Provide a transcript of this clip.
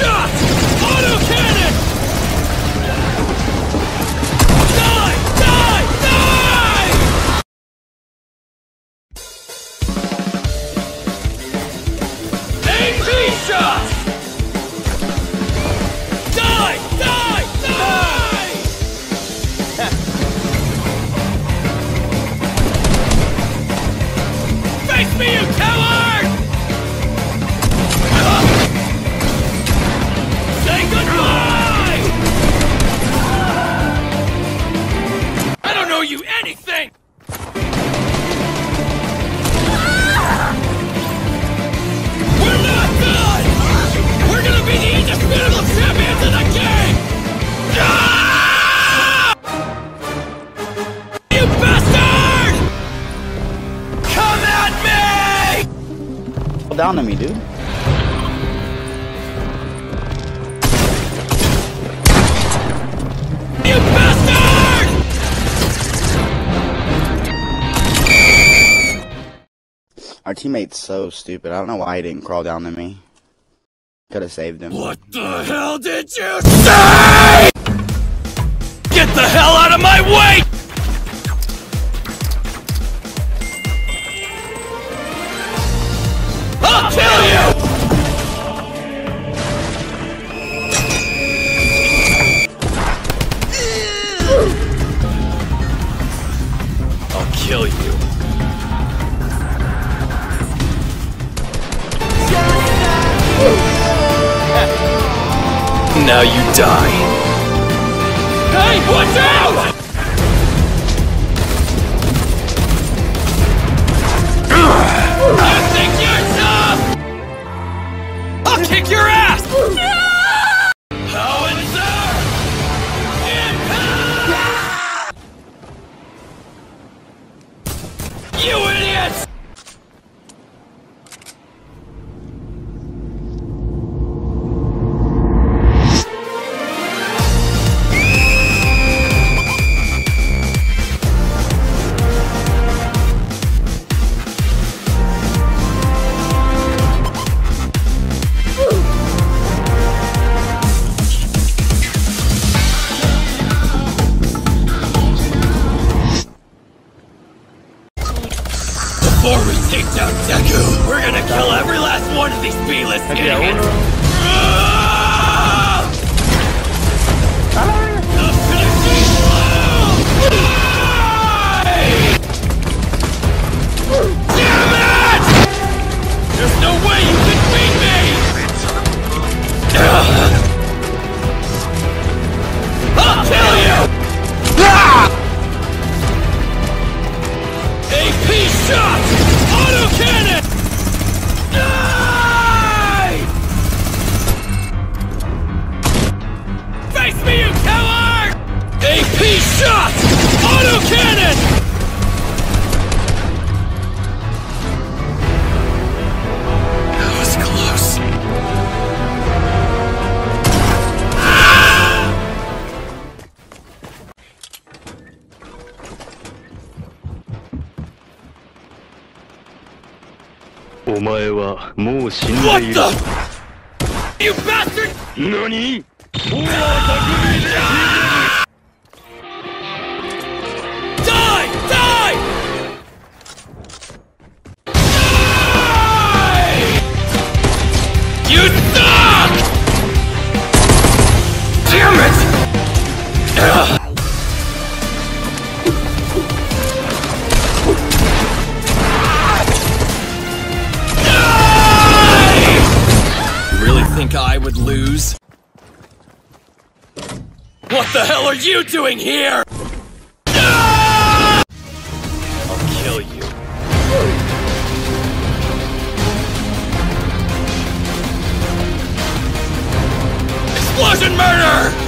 Shot! Autocannon! Die! Die! Die! AG shot! Die! Die! Die! Face me, you coward! You anything! We're not done! We're gonna be the indisputable champions of the game! You bastard! Come at me! Fall down to me, dude. Our teammate's so stupid. I don't know why he didn't crawl down to me. Could have saved him. What the hell did you say?! Get the hell out of my way! I'll kill you! I'll kill you. Now you die. Hey, watch out! I think you're tough! I'll kick your ass! Howitzer! Impact! You idiots! Before we take down Deku, we're gonna kill every last one of these B-list idiots! The finishing blow! Damn it! There's no way you can beat me! I'll kill you! AP shot! Autocannon! Die! Face me, you coward! AP shot! Autocannon! That was close. What the? You bastard! Nani? Die! Die! Die! You suck! Damn it! Think I would lose? What the hell are you doing here? I'll kill you. Explosion murder!